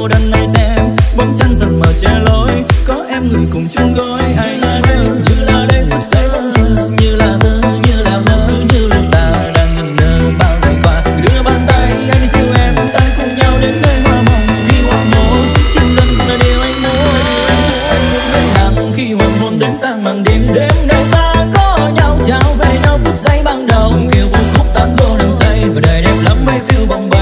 cô đơn nơi xem bóng chân dần mở che lối, có em người cùng chung gối. Hay là đây như là đây thật say bóng chân như là thơ, như là thơ như là ta đang ngẩn ngơ bao ngày qua. Đưa bàn tay anh yêu em, ta cùng nhau đến nơi hoa mộng khi hoàng hôn. Chân dần là điều anh muốn, anh muốn anh làm khi hoàng hôn đêm tang bằng đêm đêm nơi ta có nhau trao về nhau phút giây ban đầu. Khi buồn khúc tan cô đang say và đời đẹp lắm mây phiêu bồng bềnh.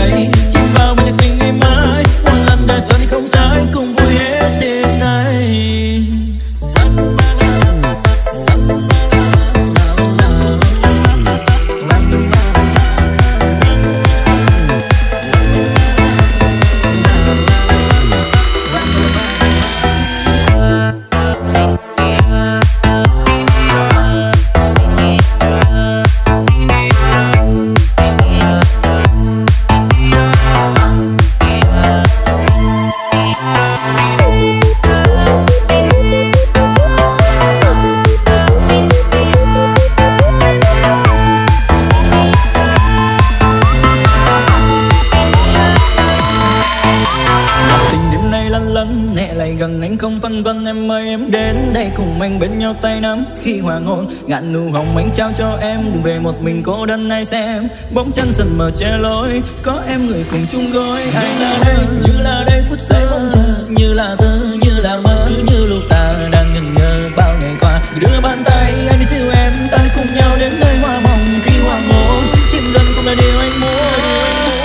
Bên nhau tay nắm khi hoàng hôn ngạn nụ hồng anh trao cho em, đừng về một mình cô đơn nay xem bóng chân dần mờ che lối, có em người cùng chung gối. Hay là đây như là đây phút giây bóng chờ, như là thơ như là mơ như lúc ta đang ngẩn ngơ bao ngày qua. Đưa bàn tay anh yêu em, ta cùng nhau đến nơi hoa mộng khi hoàng hôn. Chim dần cũng là điều anh muốn,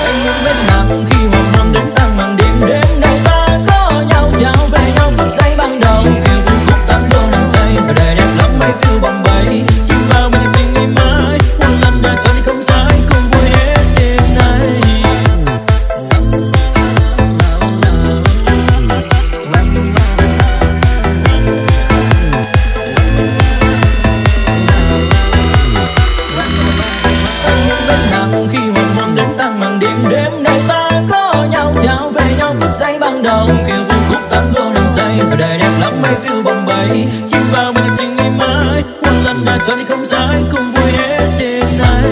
anh muốn bên nàng khi hoàng hôn đến tan bằng đêm đến đâu ta có nhau trao về nhau phút giây ban đầu. Và đời đẹp lắm mây phiêu bồng bềnh, chim bao mây tình ngày mai đang lăn đà cho đi không xa cùng vui hết đêm nay. Anh muốn bên nàng khi hoàng hôn đêm tan bằng đêm đêm nơi ta có nhau trao về nhau phút giây ban đầu. Khi buông khúc tango đang say và đời đẹp lắm mây phiêu bồng bềnh, chim bao mây tình ngày mai đang lăn đà cho đi không xa cùng vui hết đêm nay.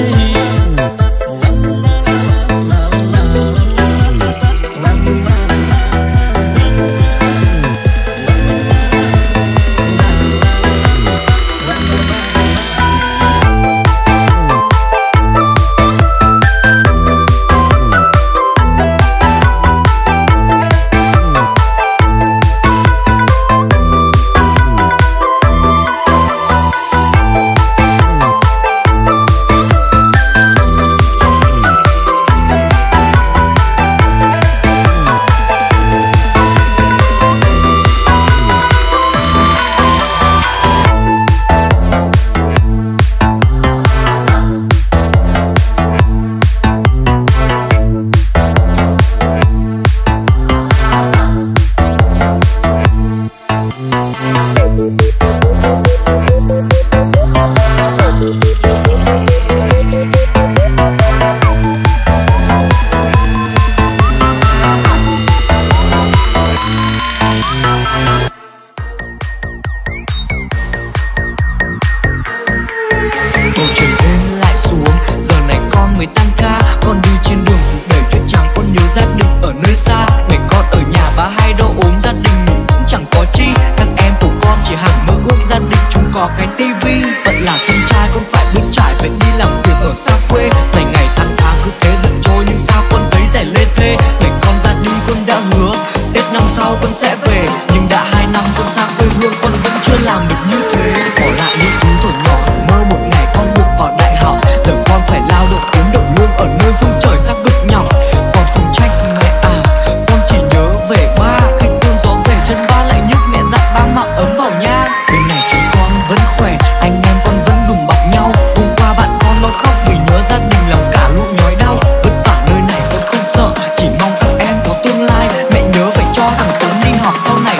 Sau này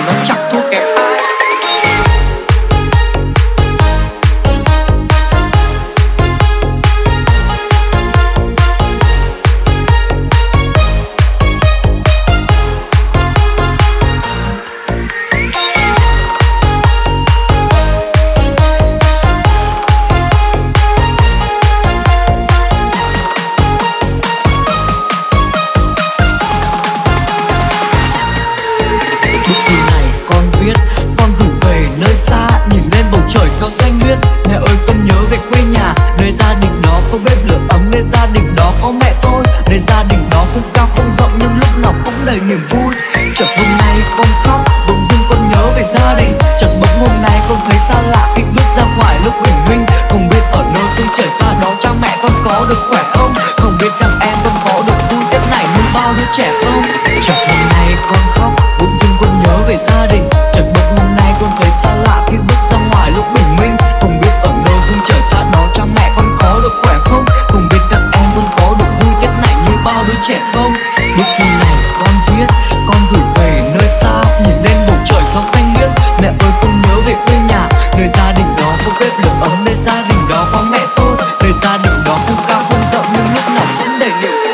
bức thư này con viết, con gửi về nơi xa, nhìn lên bầu trời cao xanh biếc. Mẹ ơi con nhớ về quê nhà, nơi gia đình đó có bếp lửa ấm, nơi gia đình đó có mẹ tôi, nơi gia đình đó không cao không rộng nhưng lúc nào cũng đầy niềm vui. Chợt hôm nay con khóc, bỗng dưng con nhớ về gia đình. Chợt bỗng hôm nay con thấy xa lạ khi bước ra ngoài lúc bình minh. Không biết ở nơi phương trời xa đó cha mẹ con có được khỏe không, không biết rằng em con có được vui tết này như bao đứa trẻ không. Chợt hôm nay con khóc, bỗng dưng con nhớ về gia đình. Chợt bỗng hôm nay con thấy xa lạ khi bước ra ngoài lúc bình minh. Không biết ở nơi phương trời xa đó cha mẹ con có được khỏe không, không biết rằng em con có được vui tết này như bao đứa trẻ không. Bức thư này con viết, con gửi về nơi xa, nhìn lên bầu trời cao xanh biếc. Mẹ ơi con nhớ về quê nhà, nơi gia đình đó có bếp lửa ấm, nơi gia đình đó có mẹ tôi, nơi gia đình đó không cao không rộng nhưng lúc nào cũng đầy niềm vui.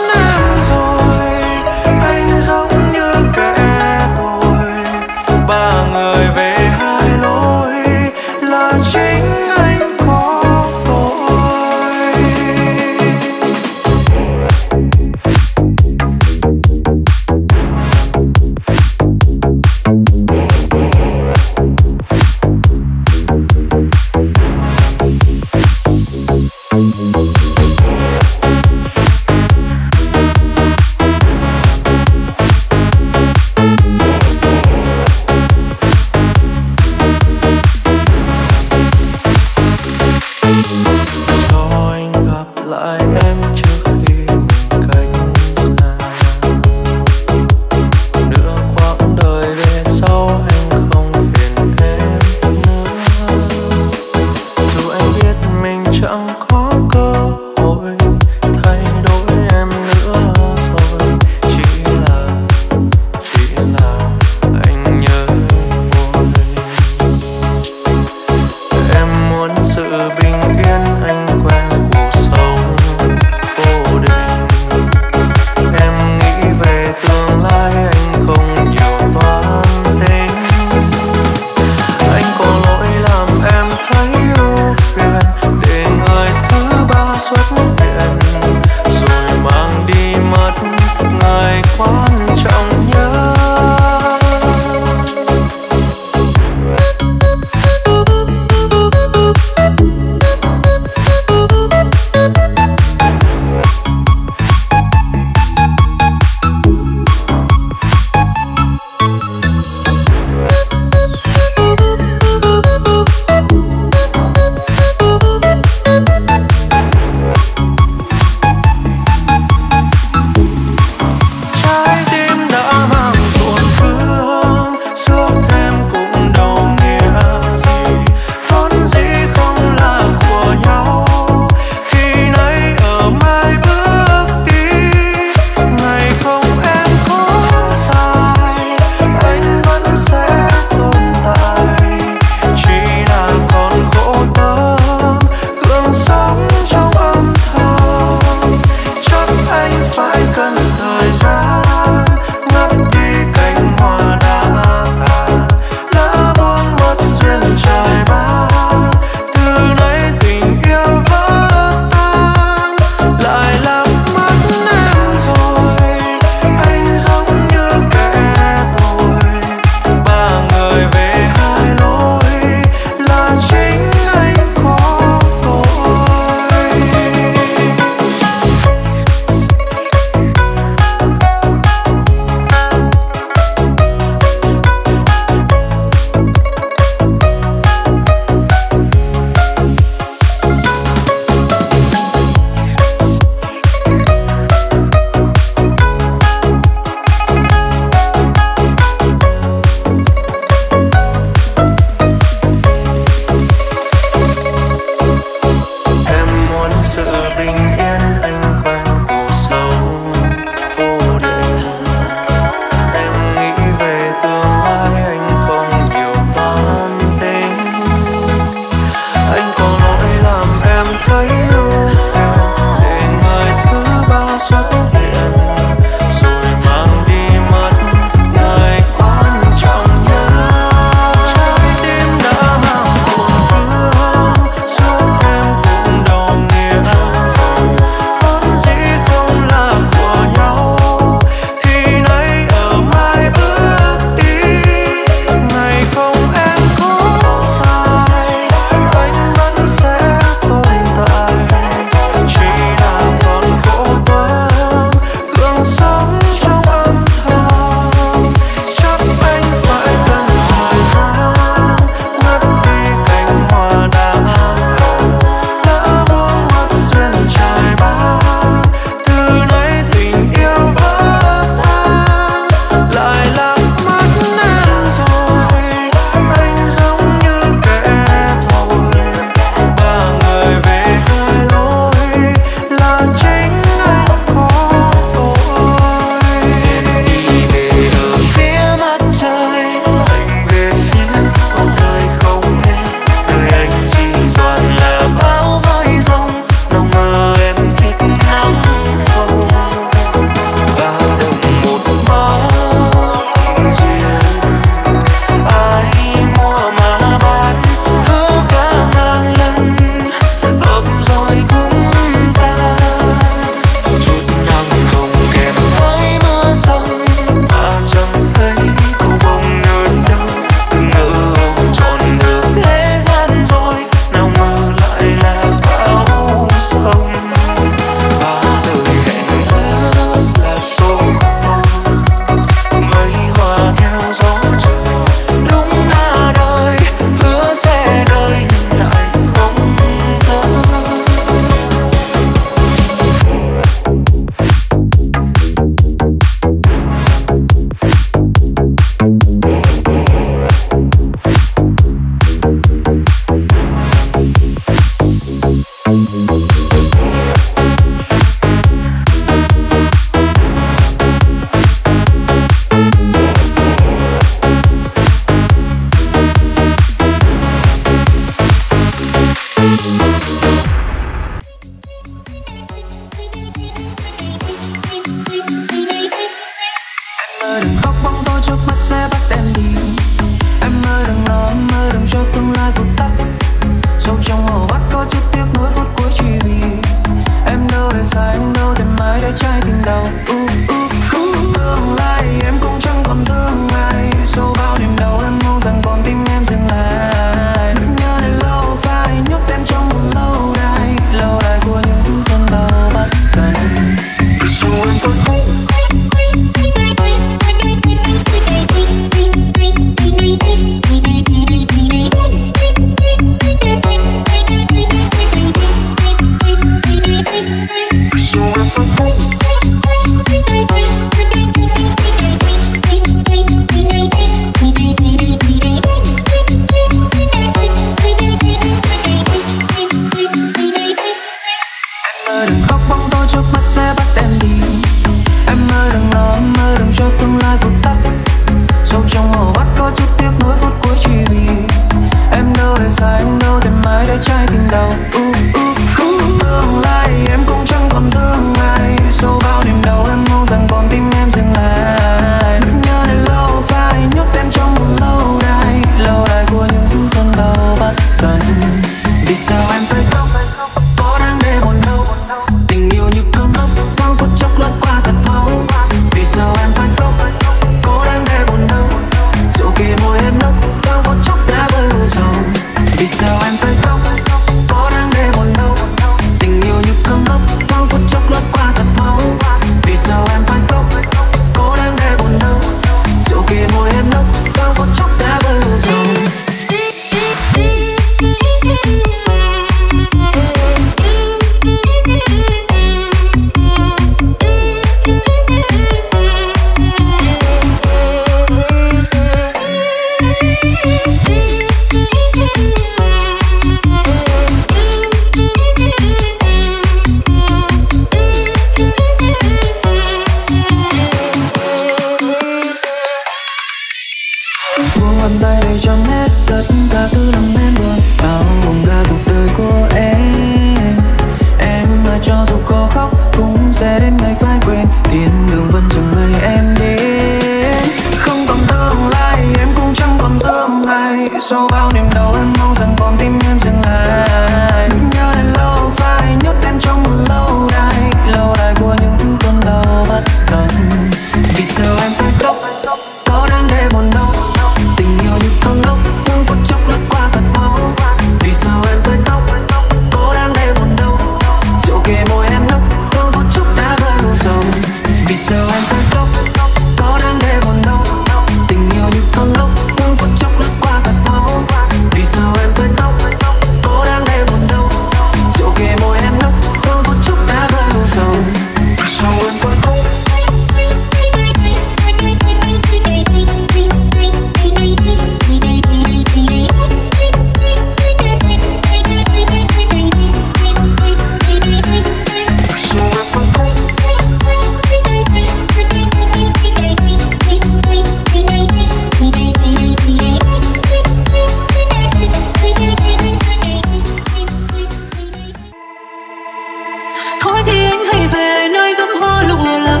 Hãy về nơi gấm hoa lụa là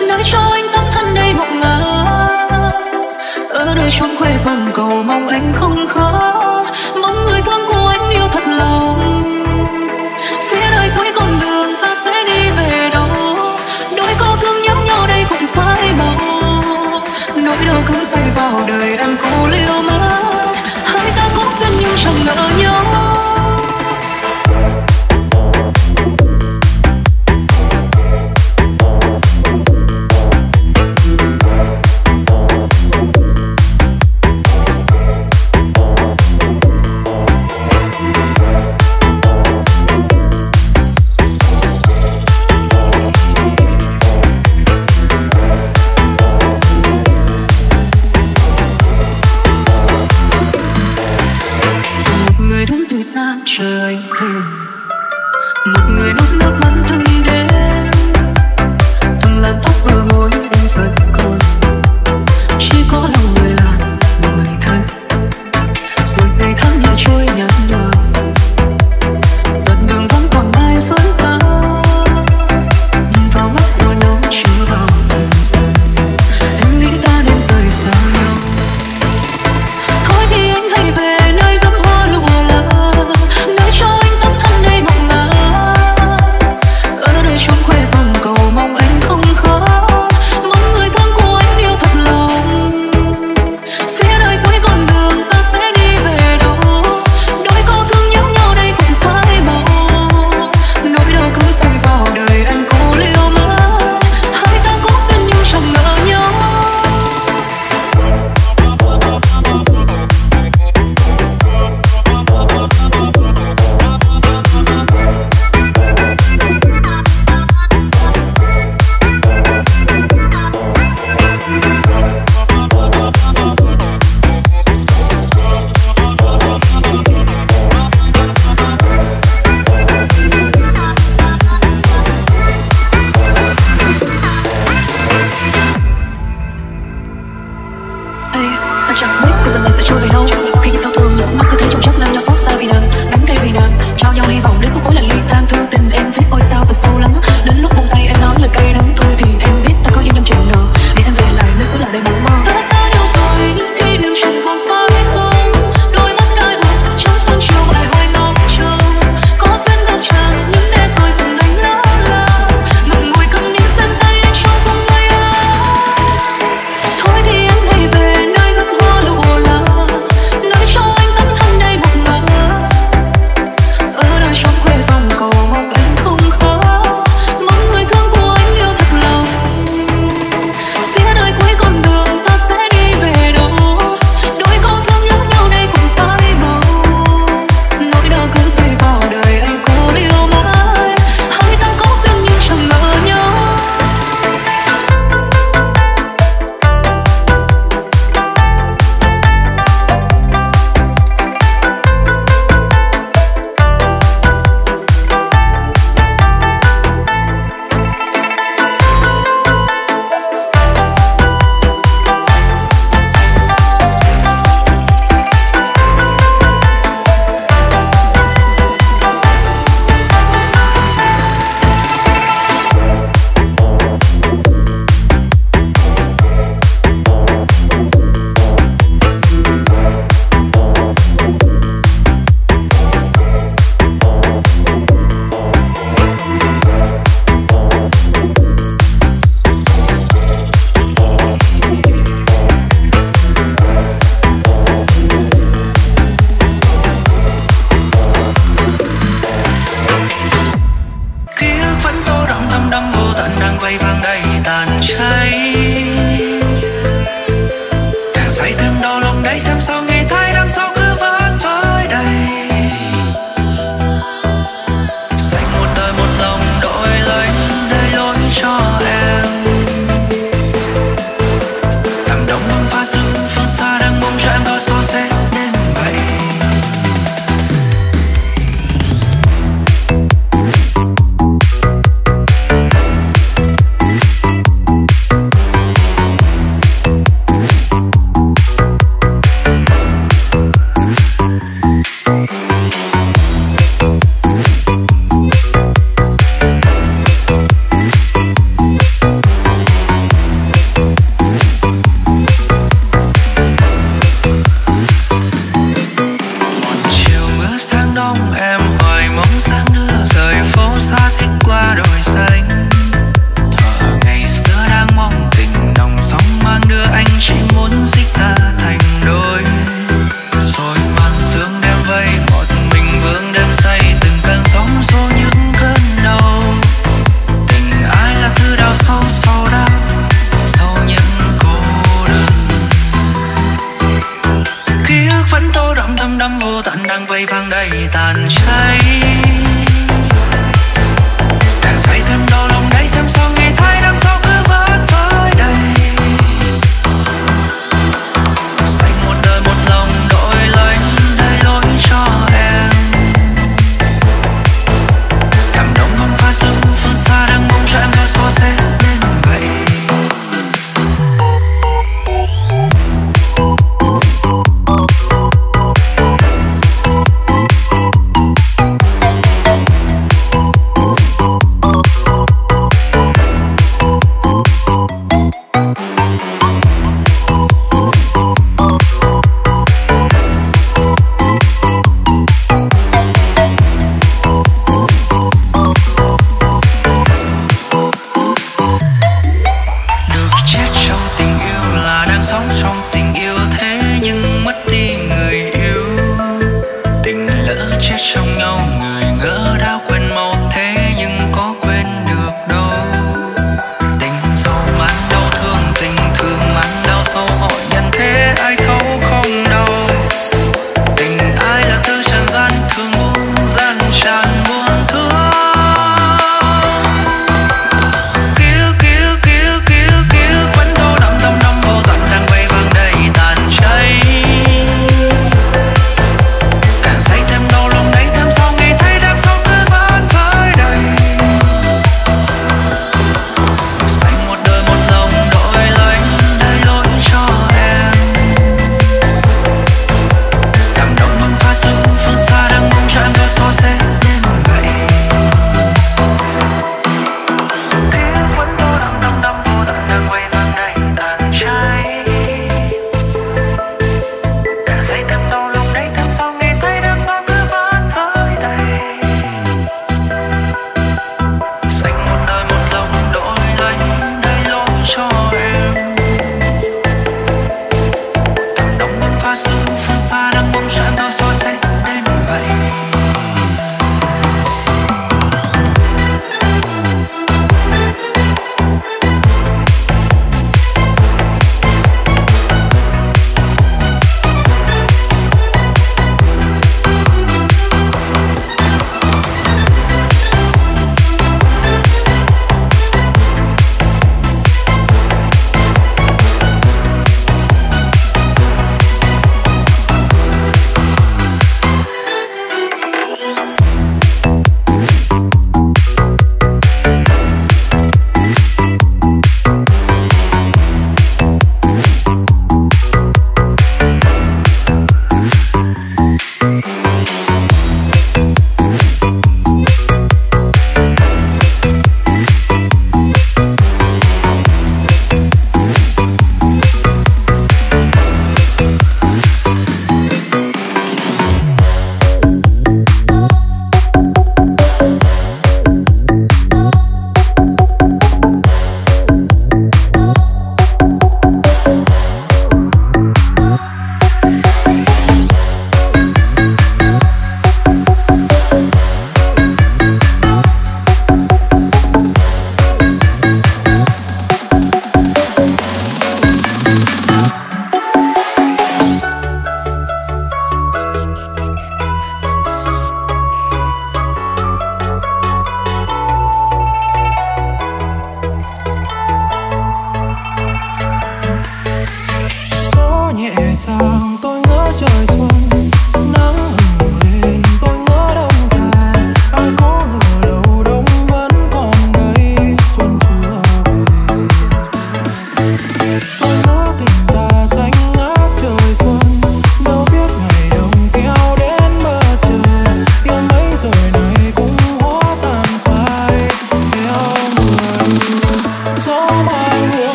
nơi cho anh Càng say thêm đau lòng đấy, thêm sau ngày thấy đám sau cứ vãn vãn.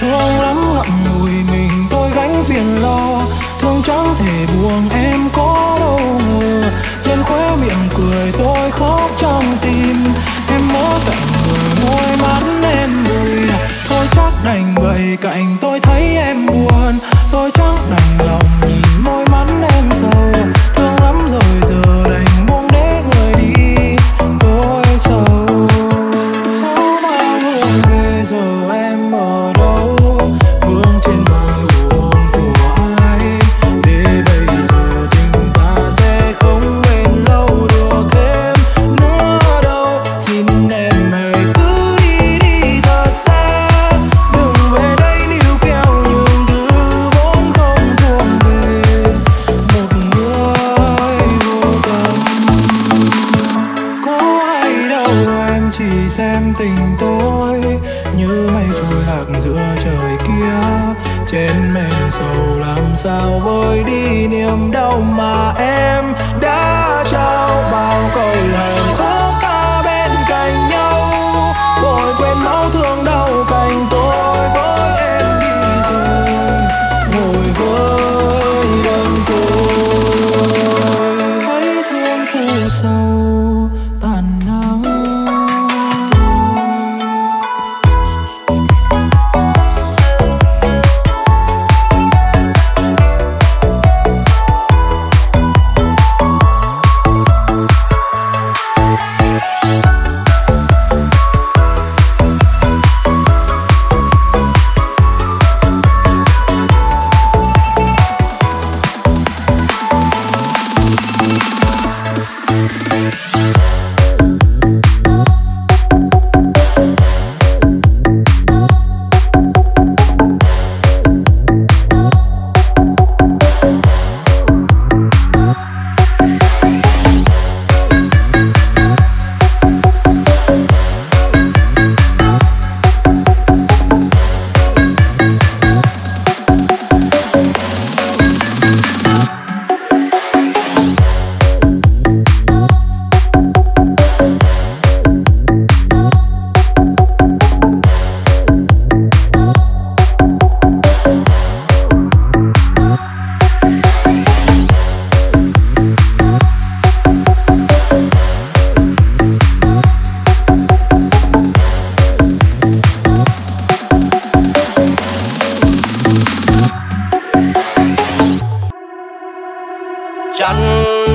thương lắm ngậm ngùi mình tôi gánh phiền lo, thương chẳng thể buồn em có đâu ngờ. Trên khóe miệng cười tôi khóc trong tim, em mơ tận môi mắt em buồn. Thôi chắc đành bày cạnh tôi thấy em buồn, tôi chắc đành lòng nhìn môi mắt em sầu. Thương lắm rồi giờ đành buông để người đi, tôi sầu. Sao mà buồn về giờ em ở đâu, vương trên màn nụ hôn của ai? Để bây giờ tình ta sẽ không bền lâu được thêm nữa đâu. Xin em hãy cứ đi đi thật xa, đừng về đây níu kéo những thứ vốn không thuộc về một người vô tâm. Có ai đâu em chỉ xem tình tôi như mây trôi lạc giữa trời kia, trên mền sầu làm sao vơi đi niềm đau mà em đã trao. Bao câu hạnh phúc ta bên cạnh nhau, vội quên máu thương đau cành tôi với em đi rồi, ngồi với đơn côi thấy thương phù sầu tàn nắng.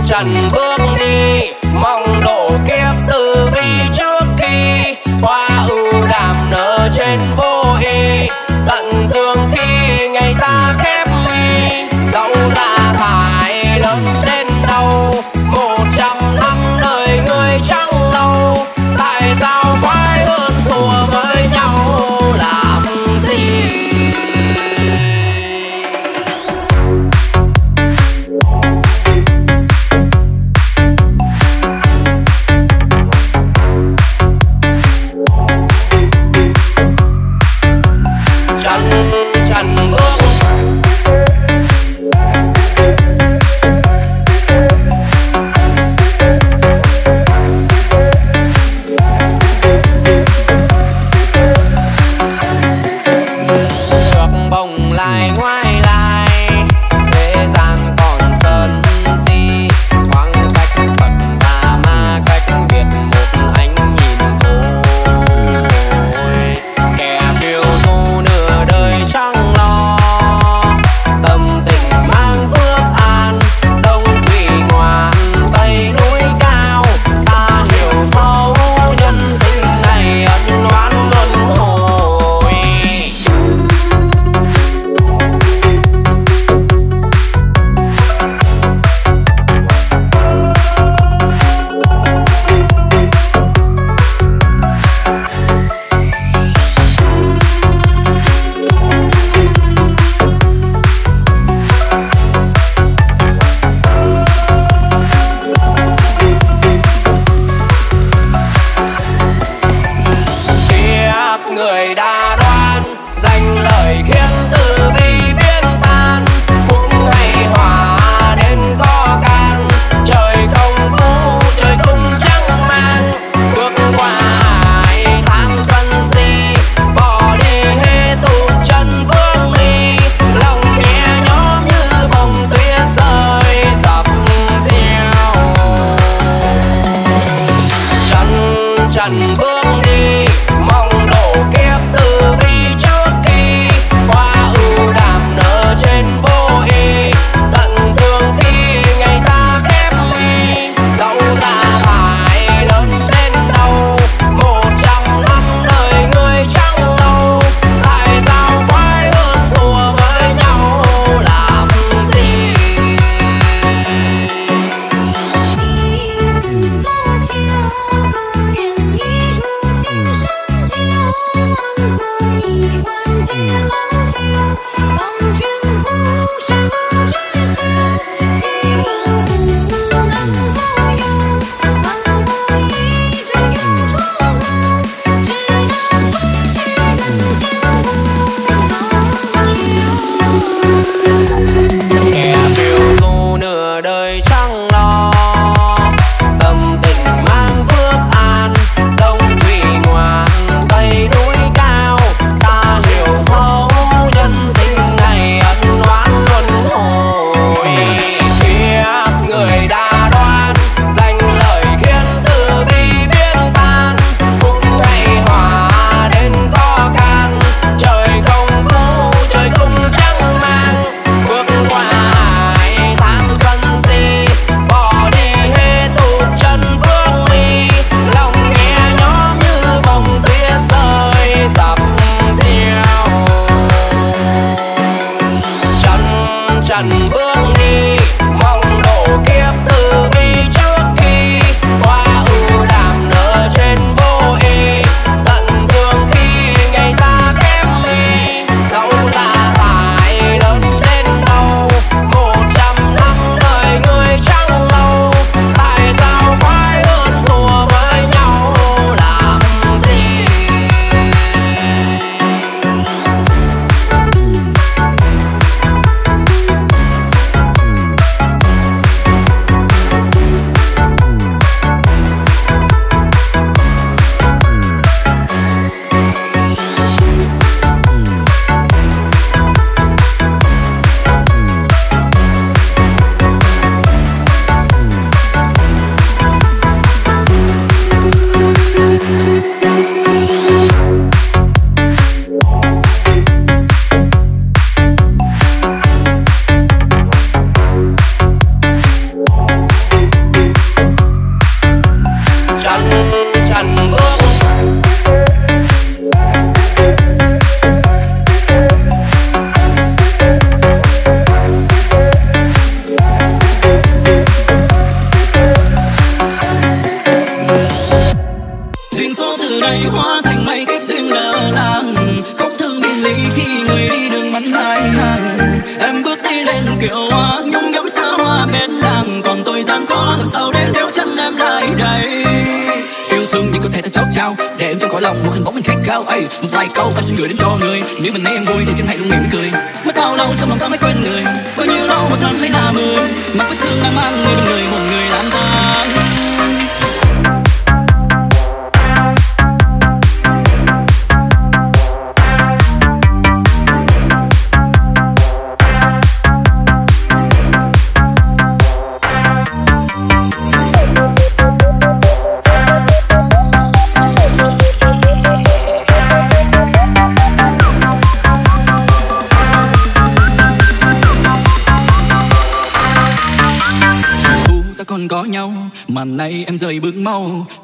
Trần bước đi mong độ kiếp từ bi, trước khi hoa ưu đàm nở trên vô y tận dương khi ngày ta khép mi. Dẫu ra thải lớn đến đâu 100 năm đời người trong lâu, tại sao khoái hơn thua với nhau làm gì? Kẻ điều tu nửa đời chẳng lo,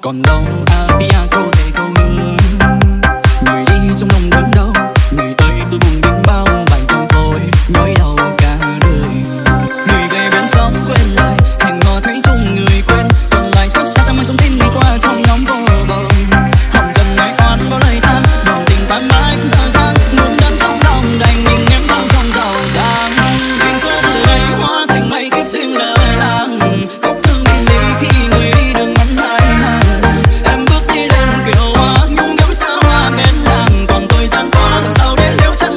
còn đâu Apia câu thề câu hứa, người đi trong lòng đớn đau, người tới tôi buồn biết bao, bản thân tôi nỗi đau cả đời. Người về bên sông quên lời, hẹn hò thấy chung người quên, còn lại xót xa trong tin đi qua trong nhóm vô bờ. Hồng trần này oan bao lời than, đồng tình thoải mái cũng dở dang, muốn đắm trong lòng đành nhìn em bao trong giàu sang. Duyên số từ đây hóa thành mây kiếp duyên lờ làng. Làm sao để nếu chân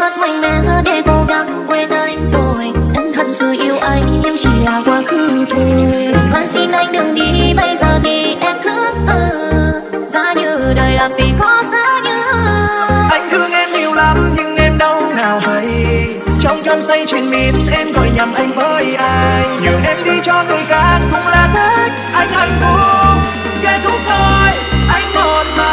rất mạnh mẽ để cố gắng quên anh rồi. Em thật sự yêu anh nhưng chỉ là quá khứ thôi. Van xin anh đừng đi bây giờ thì em cứ giá như đời làm gì có giá như. Anh thương em nhiều lắm nhưng em đâu nào hay. Trong cơn say trên mít em gọi nhầm anh với ai. Nhường em đi cho người khác cũng là thích. Anh hạnh phúc kết thúc thôi. Anh một mà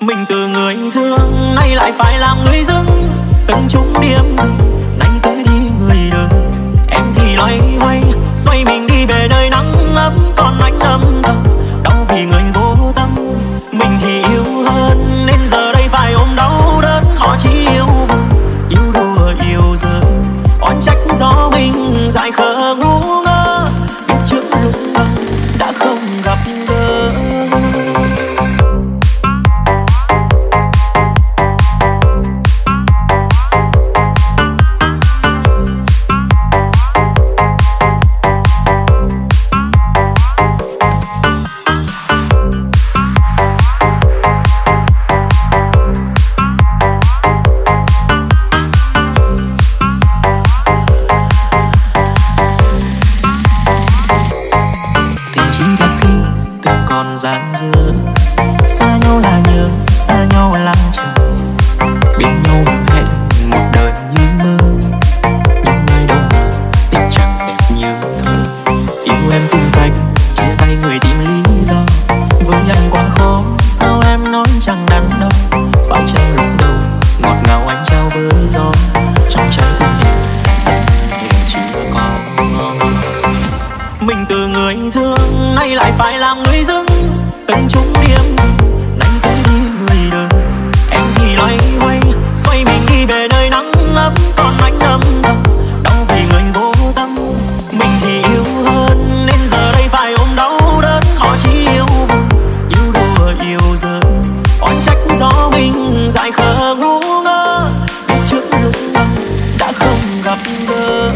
mình từ người thương. lại phải làm người dưng từng chung điểm dừng, nay tới đi người đường. Em thì loay hoay xoay mình đi về nơi nắng ấm, còn anh âm thầm đau vì người vô tâm. Mình thì yêu hơn nên giờ đây phải ôm đau đớn, họ chỉ yêu vừng yêu đùa yêu giờ oán trách gió mình dại khờ ngu ngơ, biết trước lúc đó đã không gặp gỡ. Dáng dưa xa nhau là nhớ, xa nhau là chờ, bên nhau hứa hẹn một đời như mơ. Nhưng nơi đâu ngờ tình chẳng đẹp như thơ, yêu em tung cánh chia tay người tìm lý do. Với anh quá khó sao em nói chẳng đắn đâu, phải chăng lúc đầu ngọt ngào anh trao với gió, trong trái tim em dần em chưa có. Mình từ người thương nay lại phải làm người dưng từng chung điểm, nay tới đi người đường. Em thì loay hoay xoay mình đi về nơi nắng ấm, còn anh âm thầm đau vì người vô tâm. Mình thì yêu hơn nên giờ đây phải ôm đau đớn, họ chỉ yêu vừng yêu đùa yêu giờ oán trách gió mình dại khờ ngu ngơ, biết trước lúc đó đã không gặp gỡ.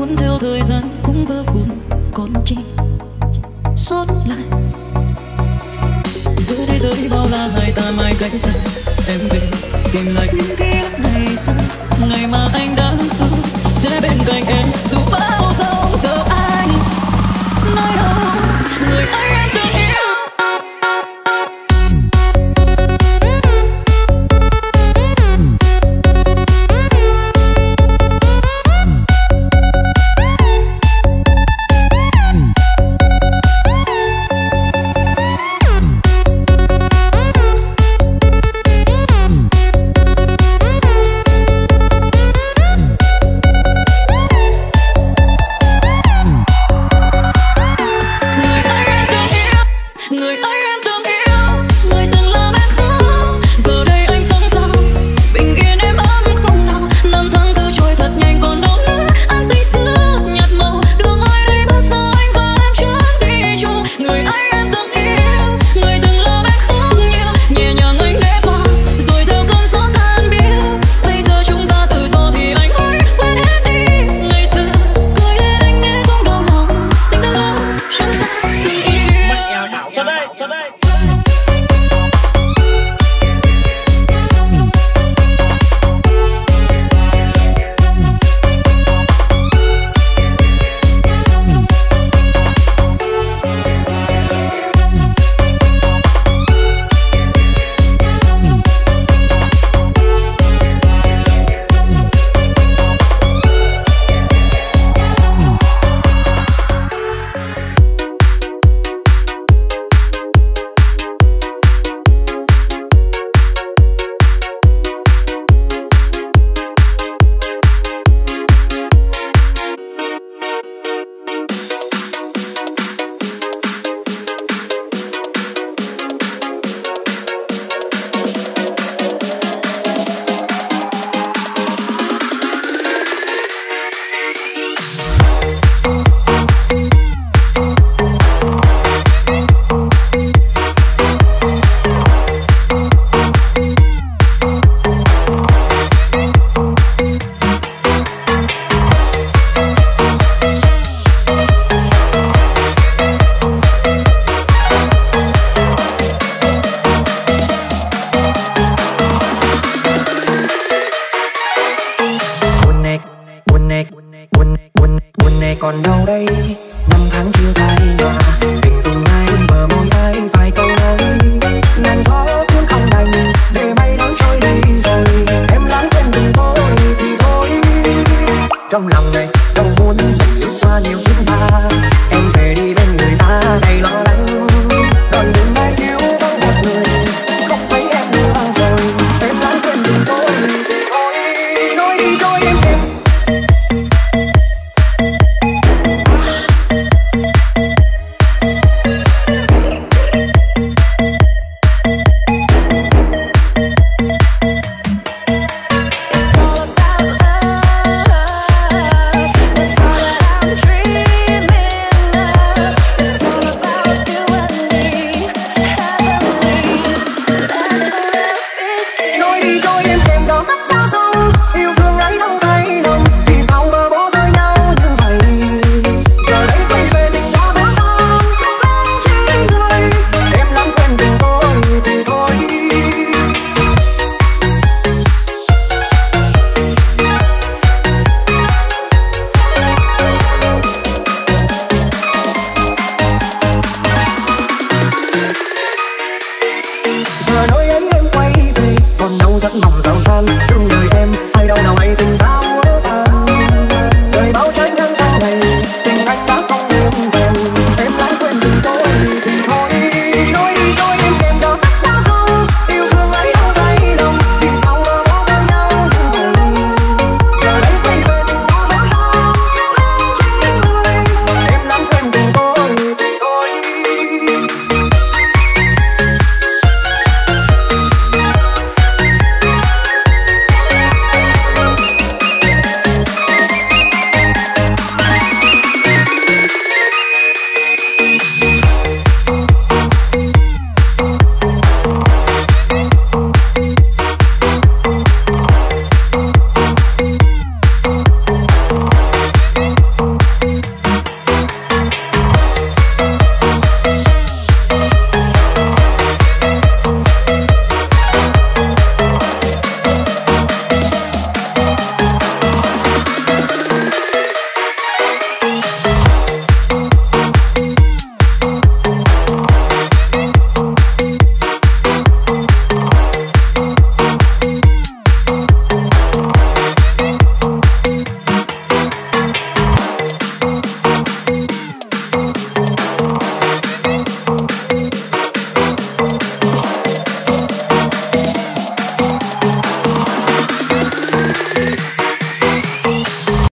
cuốn theo thời gian cũng vỡ vụn còn chi sót lại. Giữa thế giới bao la hai ta mai cách xa, em về tìm lại những ký ức ngày xưa, ngày mà anh đã thương sẽ bên cạnh em dù bao sóng gió. Anh nơi đâu người anh em từng yêu? Trong lòng này